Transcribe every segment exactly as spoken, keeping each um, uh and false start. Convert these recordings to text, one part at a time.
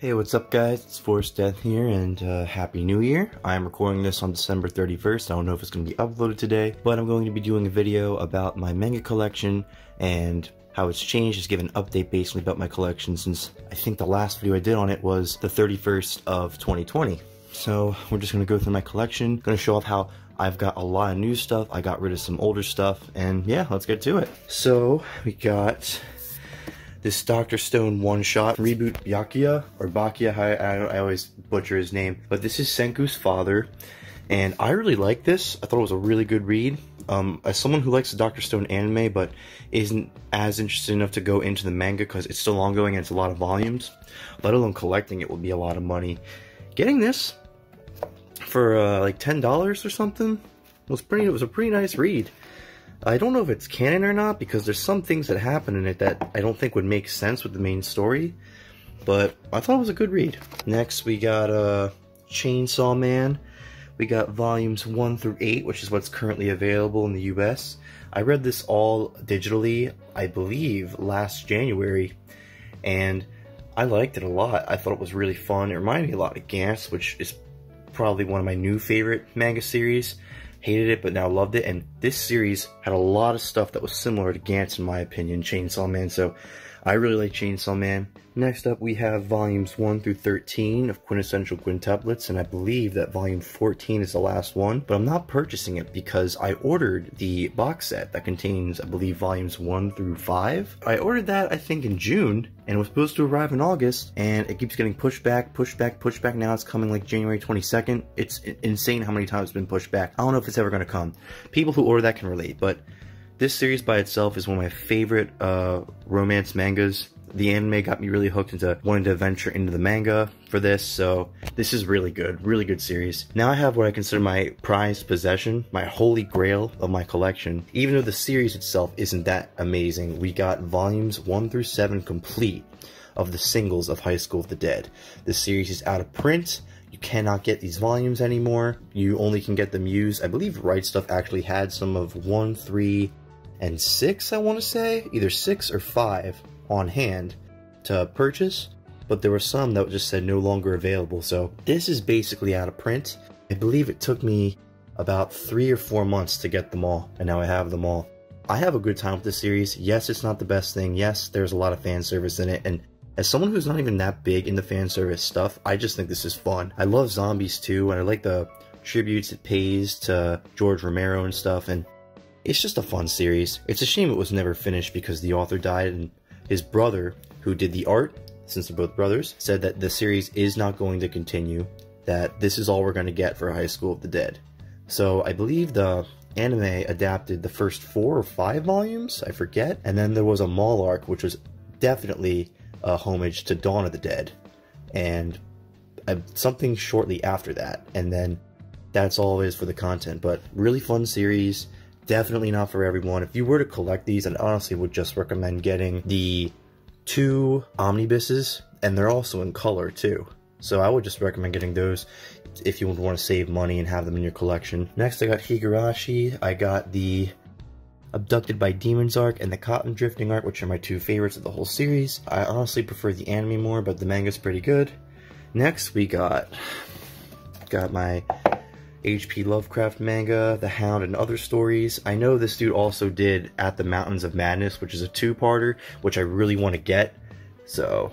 Hey, what's up guys, it's ForceDeth here, and uh, Happy New Year. I'm recording this on December thirty-first, I don't know if it's going to be uploaded today, but I'm going to be doing a video about my manga collection and how it's changed, just give an update basically about my collection since I think the last video I did on it was the thirty-first of twenty twenty. So we're just going to go through my collection, going to show off how I've got a lot of new stuff, I got rid of some older stuff, and yeah, let's get to it. So we got this Doctor Stone one-shot reboot Byakuya, or Bakiya, I, I always butcher his name, but this is Senku's father, and I really like this. I thought it was a really good read. Um, as someone who likes the Doctor Stone anime but isn't as interested enough to go into the manga because it's still ongoing and it's a lot of volumes, let alone collecting it will be a lot of money. Getting this for uh, like ten dollars or something was pretty. It was a pretty nice read. I don't know if it's canon or not, because there's some things that happen in it that I don't think would make sense with the main story, but I thought it was a good read. Next we got uh, Chainsaw Man. We got volumes one through eight, which is what's currently available in the U S. I read this all digitally, I believe, last January, and I liked it a lot. I thought it was really fun. It reminded me a lot of Gantz, which is probably one of my new favorite manga series. Hated it, but now loved it, and this series had a lot of stuff that was similar to Gantz, in my opinion, Chainsaw Man, so I really like Chainsaw Man. Next up, we have volumes one through thirteen of Quintessential Quintuplets, and I believe that volume fourteen is the last one, but I'm not purchasing it because I ordered the box set that contains, I believe, volumes one through five. I ordered that, I think, in June, and it was supposed to arrive in August, and it keeps getting pushed back, pushed back, pushed back. Now it's coming like January twenty-second. It's insane how many times it's been pushed back. I don't know if it's ever going to come. People who order that can relate, but this series by itself is one of my favorite uh, romance mangas. The anime got me really hooked into wanting to venture into the manga for this, so this is really good, really good series. Now I have what I consider my prized possession, my holy grail of my collection. Even though the series itself isn't that amazing, we got volumes one through seven complete of the singles of High School of the Dead. This series is out of print. You cannot get these volumes anymore. You only can get them used. I believe Right Stuff actually had some of one, three, and six, I want to say, either six or five. On hand to purchase, but there were some that just said no longer available, so this is basically out of print. I believe it took me about three or four months to get them all, and now I have them all. I have a good time with this series. Yes, it's not the best thing. Yes, there's a lot of fan service in it, and as someone who's not even that big into fan service stuff, I just think this is fun. I love zombies too, and I like the tributes it pays to George Romero and stuff, and it's just a fun series. It's a shame it was never finished because the author died, and his brother, who did the art, since they're both brothers, said that the series is not going to continue, that this is all we're going to get for High School of the Dead. So I believe the anime adapted the first four or five volumes, I forget, and then there was a mall arc, which was definitely a homage to Dawn of the Dead, and something shortly after that, and then that's all it is for the content, but really fun series. Definitely not for everyone. If you were to collect these, I honestly would just recommend getting the two omnibuses, and they're also in color too. So I would just recommend getting those if you would want to save money and have them in your collection. Next I got Higurashi. I got the Abducted by Demons arc and the Cotton Drifting arc, which are my two favorites of the whole series. I honestly prefer the anime more, but the manga's pretty good. Next we got, got my H P Lovecraft manga, The Hound, and other stories. I know this dude also did At the Mountains of Madness, which is a two-parter, which I really want to get. So,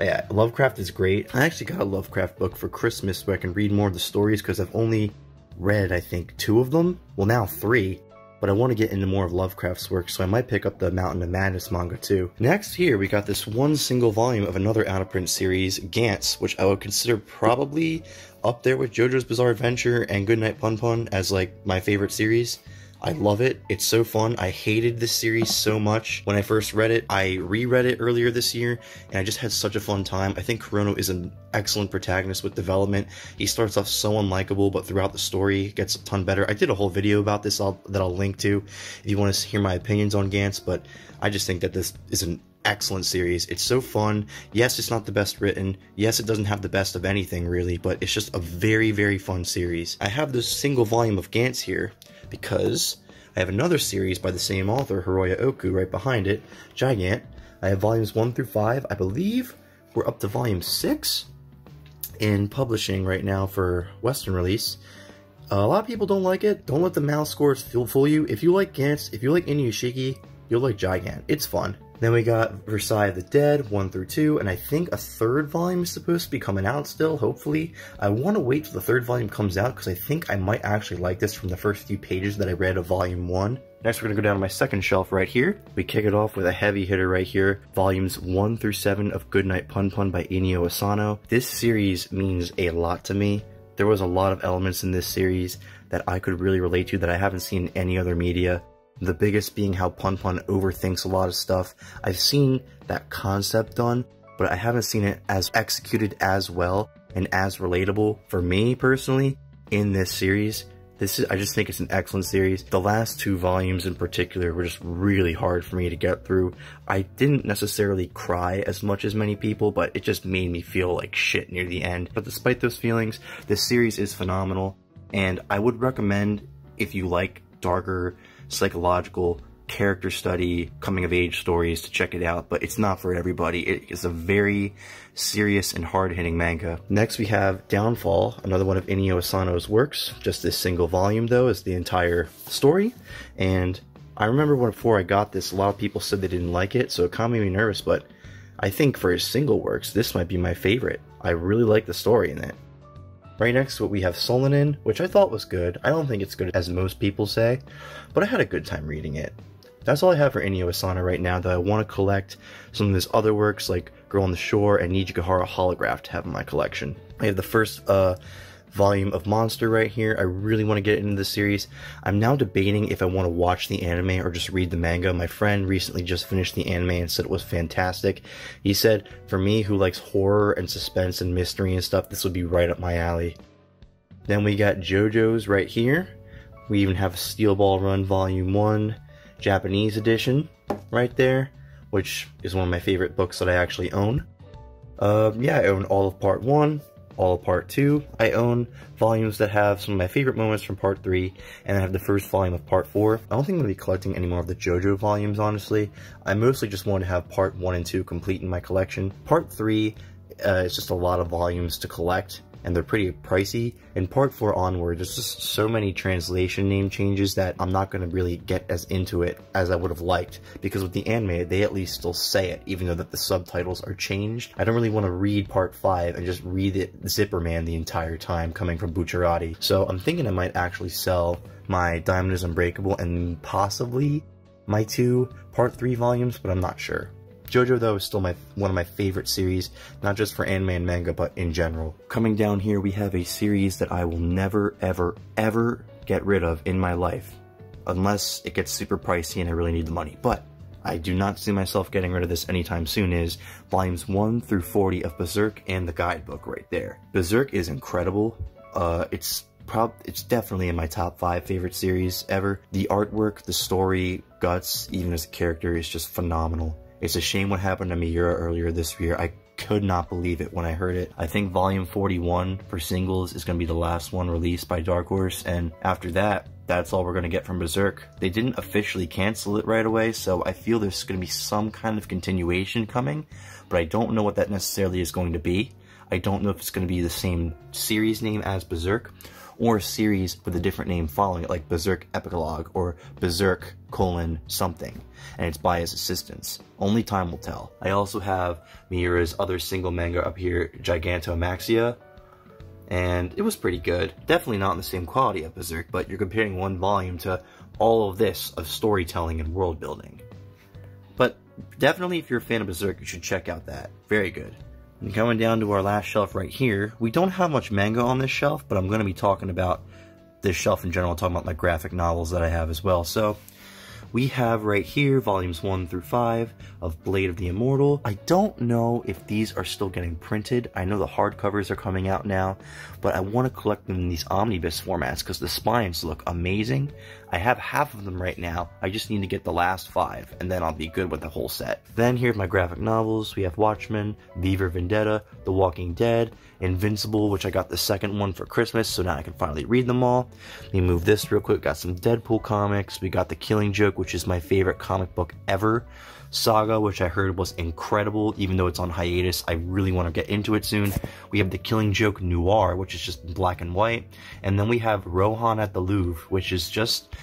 yeah, Lovecraft is great. I actually got a Lovecraft book for Christmas so I can read more of the stories because I've only read, I think, two of them. Well, now three, but I want to get into more of Lovecraft's work, so I might pick up the Mountain of Madness manga too. Next here, we got this one single volume of another out-of-print series, Gantz, which I would consider probably up there with Jojo's Bizarre Adventure and Goodnight Pun Pun as like my favorite series. I love it. It's so fun. I hated this series so much when I first read it. I reread it earlier this year, and I just had such a fun time. I think Corono is an excellent protagonist with development. He starts off so unlikable, but throughout the story, gets a ton better. I did a whole video about this I'll, that I'll link to if you want to hear my opinions on Gantz, but I just think that this is an excellent series. It's so fun. Yes, it's not the best written. Yes, it doesn't have the best of anything really, but it's just a very, very fun series. I have this single volume of Gantz here because I have another series by the same author, Hiroya Oku, right behind it, Gigant. I have volumes one through five, I believe We're up to volume six in publishing right now for Western release. Uh, a lot of people don't like it. Don't let the mouse scores fool you. If you like Gantz, if you like Inio Asano, you'll like Gigant. It's fun. Then we got Versailles of the Dead, one through two, and I think a third volume is supposed to be coming out still, hopefully. I want to wait till the third volume comes out, because I think I might actually like this from the first few pages that I read of volume one. Next, we're going to go down to my second shelf right here. We kick it off with a heavy hitter right here, volumes one through seven of Goodnight Pun Pun by Inio Asano. This series means a lot to me. There was a lot of elements in this series that I could really relate to that I haven't seen in any other media. The biggest being how Pun Pun overthinks a lot of stuff. I've seen that concept done, but I haven't seen it as executed as well and as relatable for me personally in this series. This is, I just think it's an excellent series. The last two volumes in particular were just really hard for me to get through. I didn't necessarily cry as much as many people, but it just made me feel like shit near the end. But despite those feelings, this series is phenomenal, and I would recommend if you like darker, psychological, character study, coming of age stories to check it out, but it's not for everybody. It is a very serious and hard-hitting manga. Next we have Downfall, another one of Inio Asano's works. Just this single volume though is the entire story, and I remember when before I got this a lot of people said they didn't like it, so it kind of made me nervous, but I think for his single works this might be my favorite. I really like the story in it. Right next, what we have Solanin, which I thought was good. I don't think it's good as most people say, but I had a good time reading it. That's all I have for Inio Asano right now, though I want to collect some of his other works like Girl on the Shore and Nijigahara Holograph to have in my collection. I have the first uh, volume of Monster right here. I really want to get into this series. I'm now debating if I want to watch the anime or just read the manga. My friend recently just finished the anime and said it was fantastic. He said, for me who likes horror and suspense and mystery and stuff, this would be right up my alley. Then we got JoJo's right here. We even have Steel Ball Run Volume one, Japanese edition right there, which is one of my favorite books that I actually own. Uh, yeah, I own all of part one, all of part two. I own volumes that have some of my favorite moments from part three, and I have the first volume of part four. I don't think I'm going to be collecting any more of the JoJo volumes, honestly. I mostly just want to have part one and two complete in my collection. Part three uh, is just a lot of volumes to collect, and they're pretty pricey. In part four onward, there's just so many translation name changes that I'm not going to really get as into it as I would have liked, because with the anime, they at least still say it, even though that the subtitles are changed. I don't really want to read part five and just read it Zipperman the entire time coming from Bucciarati, so I'm thinking I might actually sell my Diamond is Unbreakable and possibly my two part three volumes, but I'm not sure. JoJo, though, is still my one of my favorite series, not just for anime and manga, but in general. Coming down here, we have a series that I will never, ever, ever get rid of in my life, unless it gets super pricey and I really need the money. But I do not see myself getting rid of this anytime soon, is volumes one through forty of Berserk and the guidebook right there. Berserk is incredible. Uh, it's prob it's definitely in my top five favorite series ever. The artwork, the story, Guts, even as a character, is just phenomenal. It's a shame what happened to Miura earlier this year. I could not believe it when I heard it. I think volume forty-one for singles is going to be the last one released by Dark Horse, and after that, that's all we're going to get from Berserk. They didn't officially cancel it right away, so I feel there's going to be some kind of continuation coming, but I don't know what that necessarily is going to be. I don't know if it's going to be the same series name as Berserk, or a series with a different name following it, like Berserk Epilogue or Berserk colon something, and it's by his assistants. Only time will tell. I also have Miura's other single manga up here, Gigantomaxia, and it was pretty good. Definitely not in the same quality of Berserk, but you're comparing one volume to all of this of storytelling and world building. But definitely if you're a fan of Berserk, you should check out that. Very good. And coming down to our last shelf right here, we don't have much manga on this shelf, but I'm going to be talking about this shelf in general, talking about my graphic novels that I have as well. So we have right here volumes one through five of Blade of the Immortal. I don't know if these are still getting printed. I know the hardcovers are coming out now, but I want to collect them in these omnibus formats because the spines look amazing. I have half of them right now. I just need to get the last five, and then I'll be good with the whole set. Then here's my graphic novels. We have Watchmen, V for Vendetta, The Walking Dead, Invincible, which I got the second one for Christmas, so now I can finally read them all. Let me move this real quick. Got some Deadpool comics. We got The Killing Joke, which is my favorite comic book ever. Saga, which I heard was incredible, even though it's on hiatus. I really want to get into it soon. We have The Killing Joke Noir, which is just black and white. And then we have Rohan at the Louvre, which is just,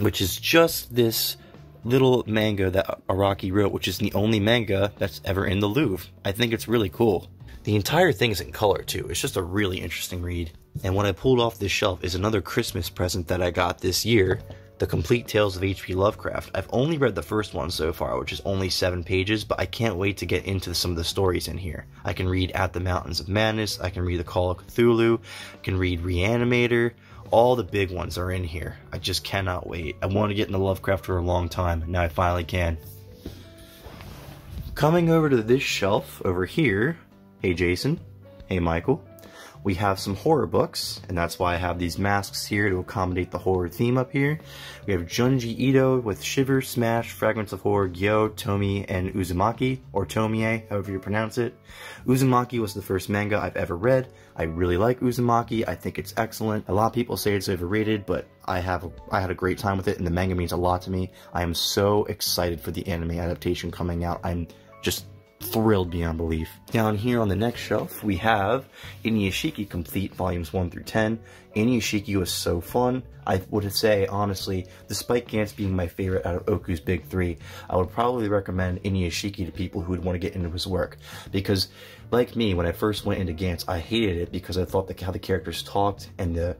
which is just this little manga that Araki wrote, which is the only manga that's ever in the Louvre. I think it's really cool. The entire thing is in color too. It's just a really interesting read. And what I pulled off this shelf is another Christmas present that I got this year, The Complete Tales of H P Lovecraft. I've only read the first one so far, which is only seven pages, but I can't wait to get into some of the stories in here. I can read At the Mountains of Madness, I can read The Call of Cthulhu, I can read Reanimator. All the big ones are in here. I just cannot wait. I wanted to get into Lovecraft for a long time, and now I finally can. Coming over to this shelf over here, hey Jason, hey Michael, we have some horror books, and that's why I have these masks here to accommodate the horror theme up here. We have Junji Ito with Shiver, Smash, Fragments of Horror, Gyo, Tomie, and Uzumaki, or Tomie, however you pronounce it. Uzumaki was the first manga I've ever read. I really like Uzumaki. I think it's excellent. A lot of people say it's overrated, but I have I had a great time with it, and the manga means a lot to me. I am so excited for the anime adaptation coming out. I'm just thrilled beyond belief. Down here on the next shelf, we have Inuyashiki Complete Volumes one through ten. Inuyashiki was so fun. I would say, honestly, despite Gantz being my favorite out of Oku's big three, I would probably recommend Inuyashiki to people who would want to get into his work. Because, like me, when I first went into Gantz, I hated it because I thought the, how the characters talked and the,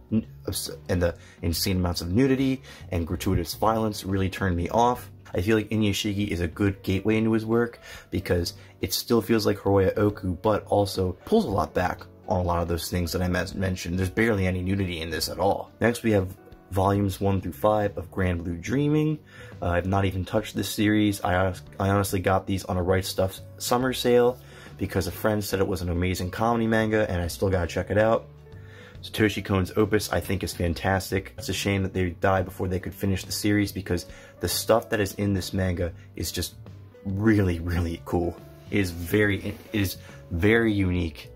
and the insane amounts of nudity and gratuitous violence really turned me off. I feel like Inuyashiki is a good gateway into his work because it still feels like Hiroya Oku, but also pulls a lot back on a lot of those things that I mentioned. There's barely any nudity in this at all. Next, we have volumes one through five of Grand Blue Dreaming. Uh, I've not even touched this series. I, I honestly got these on a Right Stuff summer sale because a friend said it was an amazing comedy manga, and I still gotta check it out. Satoshi Kon's opus I think is fantastic. It's a shame that they died before they could finish the series because the stuff that is in this manga is just really, really cool. It is very, it is very unique.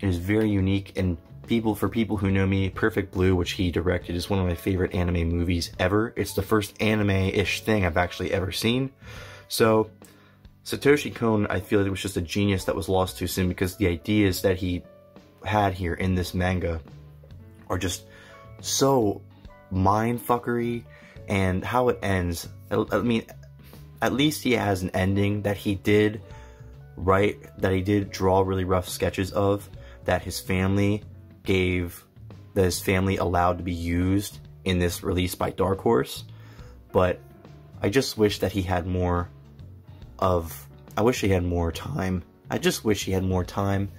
It is very unique, and people, for people who know me, Perfect Blue, which he directed, is one of my favorite anime movies ever. It's the first anime-ish thing I've actually ever seen. So Satoshi Kon, I feel it was just a genius that was lost too soon because the ideas that he had here in this manga are just so mindfuckery, and how it ends, I, I mean, at least he has an ending that he did write, that he did draw really rough sketches of, that his family gave, that his family allowed to be used in this release by Dark Horse. But I just wish that he had more of, I wish he had more time, I just wish he had more time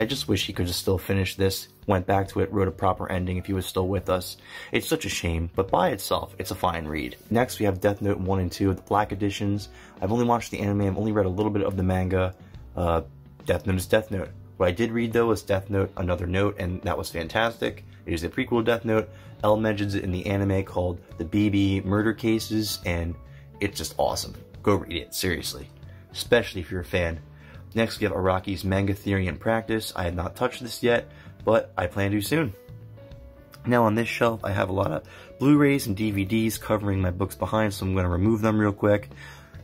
I just wish he could have still finished this, went back to it, wrote a proper ending if he was still with us. It's such a shame, but by itself, it's a fine read. Next, we have Death Note one and two, the black editions. I've only watched the anime, I've only read a little bit of the manga. Uh, Death Note is Death Note. What I did read, though, was Death Note, Another Note, and that was fantastic. It is a prequel to Death Note. L mentions it in the anime called The B B Murder Cases, and it's just awesome. Go read it, seriously. Especially if you're a fan. Next, we have Araki's Manga Theory and Practice. I have not touched this yet, but I plan to soon. Now on this shelf, I have a lot of Blu-rays and D V Ds covering my books behind, so I'm going to remove them real quick.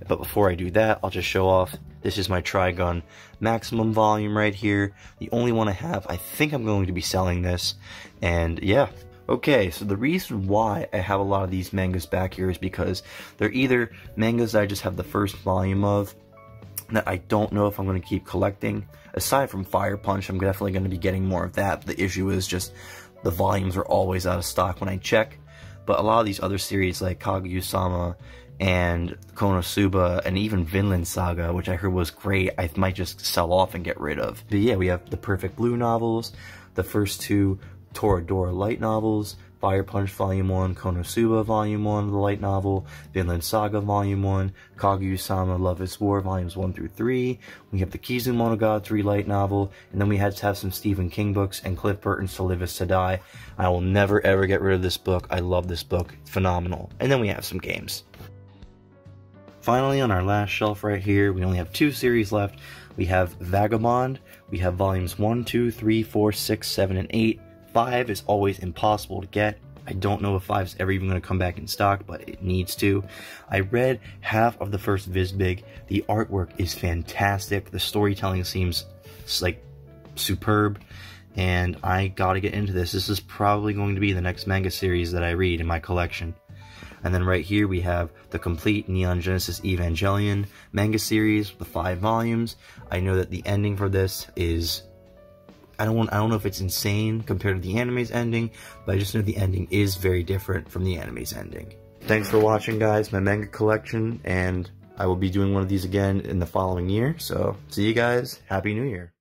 But before I do that, I'll just show off. This is my Trigun Maximum volume right here. The only one I have. I think I'm going to be selling this. And yeah. Okay, so the reason why I have a lot of these mangas back here is because they're either mangas that I just have the first volume of, that I don't know if I'm going to keep collecting. Aside from Fire Punch, I'm definitely going to be getting more of that. The issue is just the volumes are always out of stock when I check. But a lot of these other series like Kaguya-sama and Konosuba and even Vinland Saga, which I heard was great, I might just sell off and get rid of. But yeah, we have the Perfect Blue novels, the first two Toradora light novels, Fire Punch Volume one, Konosuba Volume one, the light novel, Vinland Saga Volume one, Kaguya-sama Love is War Volumes one through three, we have the Kizumonogatari light novel, and then we had to have some Stephen King books and Cliff Burton's To Live is to Die. I will never ever get rid of this book. I love this book. It's phenomenal. And then we have some games. Finally, on our last shelf right here, we only have two series left. We have Vagabond, we have Volumes one, two, three, four, six, seven, and eight. Five is always impossible to get. I don't know if Live's ever even going to come back in stock, but it needs to. I read half of the first Visbig. The artwork is fantastic. The storytelling seems like superb, and I gotta get into this. This is probably going to be the next manga series that I read in my collection. And then right here we have the complete Neon Genesis Evangelion manga series, the five volumes. I know that the ending for this is, I don't want, I don't know if it's insane compared to the anime's ending, but I just know the ending is very different from the anime's ending. Thanks for watching, guys, my manga collection, and I will be doing one of these again in the following year. So see you guys, Happy New Year!